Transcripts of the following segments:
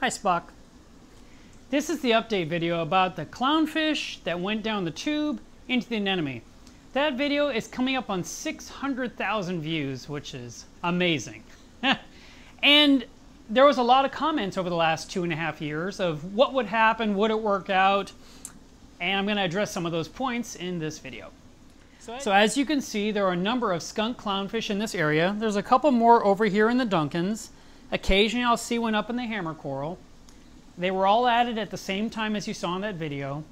Hi Spock. This is the update video about the clownfish that went down the tube into the anemone. That video is coming up on 600,000 views, which is amazing. And there was a lot of comments over the last 2.5 years of what would happen, would it work out, and I'm going to address some of those points in this video. So as you can see, there are a number of skunk clownfish in this area. There's a couple more over here in the Duncans. Occasionally I'll see one up in the hammer coral. They were all added at the same time as you saw in that video.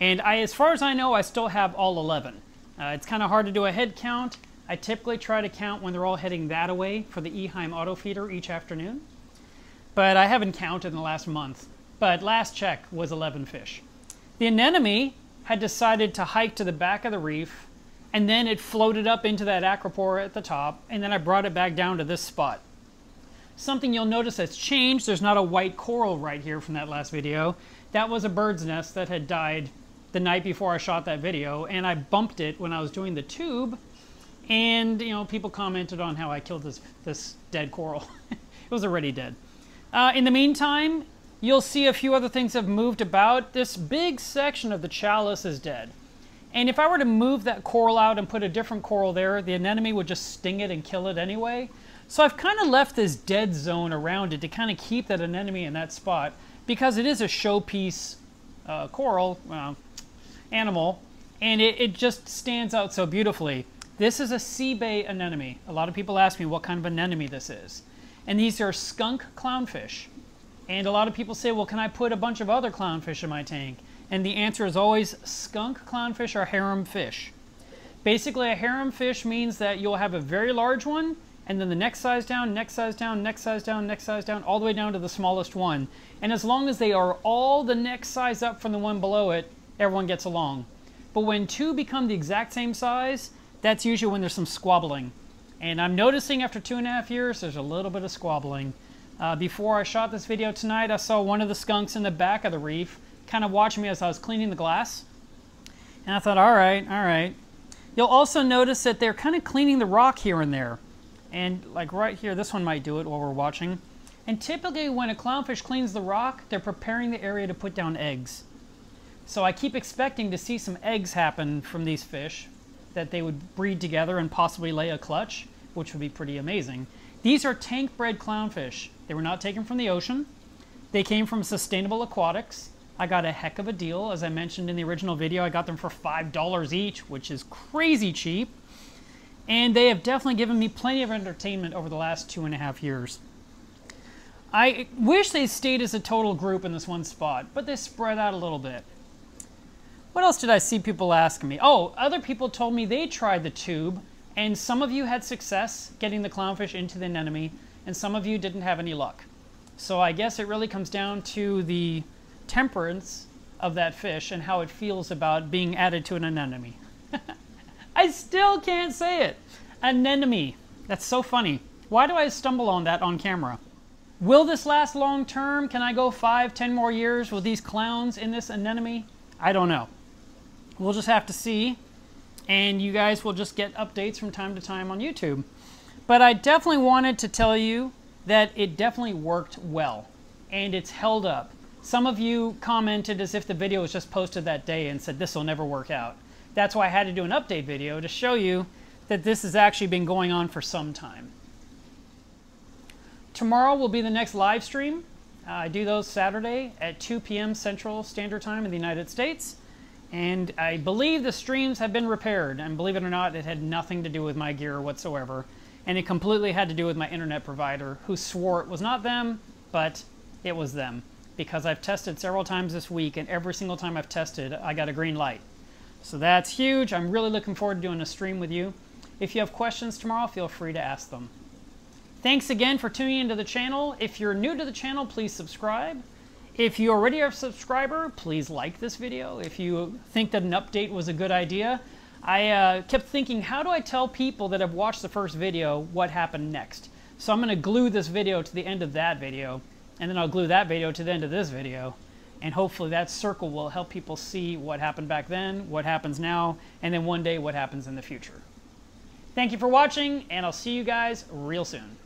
And as far as I know, I still have all 11. It's kind of hard to do a head count. I typically try to count when they're all heading that way for the Eheim auto feeder each afternoon. But I haven't counted in the last month. But last check was 11 fish. The anemone had decided to hike to the back of the reef, and then it floated up into that Acropora at the top, and then I brought it back down to this spot. Something you'll notice that's changed, there's not a white coral right here from that last video. That was a bird's nest that had died the night before I shot that video, and I bumped it when I was doing the tube, and you know, people commented on how I killed this dead coral. It was already dead. In the meantime, you'll see a few other things have moved about. This big section of the chalice is dead. And if I were to move that coral out and put a different coral there, the anemone would just sting it and kill it anyway. So I've kind of left this dead zone around it to kind of keep that anemone in that spot because it is a showpiece coral animal, and it just stands out so beautifully. This is a Sebae anemone. A lot of people ask me what kind of anemone this is. And these are skunk clownfish. And a lot of people say, well, can I put a bunch of other clownfish in my tank? And the answer is always skunk clownfish are harem fish. Basically, a harem fish means that you'll have a very large one, and then the next size down, next size down, next size down, next size down, all the way down to the smallest one. And as long as they are all the next size up from the one below it, everyone gets along. But when two become the exact same size, that's usually when there's some squabbling. And I'm noticing after 2.5 years, there's a little bit of squabbling. Before I shot this video tonight, I saw one of the skunks in the back of the reef kind of watching me as I was cleaning the glass, and I thought, all right. You'll also notice that they're kind of cleaning the rock here and there, and like right here, this one might do it while we're watching. And typically when a clownfish cleans the rock, they're preparing the area to put down eggs. So I keep expecting to see some eggs happen from these fish, that they would breed together and possibly lay a clutch, which would be pretty amazing. These are tank bred clownfish. They were not taken from the ocean. They came from Sustainable Aquatics. I got a heck of a deal. As I mentioned in the original video, I got them for $5 each, which is crazy cheap. And they have definitely given me plenty of entertainment over the last 2.5 years. I wish they stayed as a total group in this one spot, but they spread out a little bit. What else did I see people asking me? Oh, other people told me they tried the tube, and some of you had success getting the clownfish into the anemone, and some of you didn't have any luck. So I guess it really comes down to the temperance of that fish and how it feels about being added to an anemone. I still can't say it. Anemone. That's so funny. Why do I stumble on that on camera? Will this last long term? Can I go 5, 10 more years with these clowns in this anemone? I don't know. We'll just have to see, and you guys will just get updates from time to time on YouTube. But I definitely wanted to tell you that it definitely worked well, and it's held up. Some of you commented as if the video was just posted that day and said, this will never work out. That's why I had to do an update video to show you that this has actually been going on for some time. Tomorrow will be the next live stream. I do those Saturday at 2 p.m. Central Standard Time in the United States. And I believe the streams have been repaired. And believe it or not, it had nothing to do with my gear whatsoever. And it completely had to do with my internet provider, who swore it was not them, but it was them. Because I've tested several times this week, and every single time I've tested, I got a green light. So that's huge. I'm really looking forward to doing a stream with you. If you have questions tomorrow, feel free to ask them. Thanks again for tuning into the channel. If you're new to the channel, please subscribe. If you already are a subscriber, please like this video. If you think that an update was a good idea, I kept thinking, how do I tell people that have watched the first video what happened next? So I'm going to glue this video to the end of that video. And then I'll glue that video to the end of this video, and hopefully that circle will help people see what happened back then, what happens now, and then one day what happens in the future. Thank you for watching, and I'll see you guys real soon.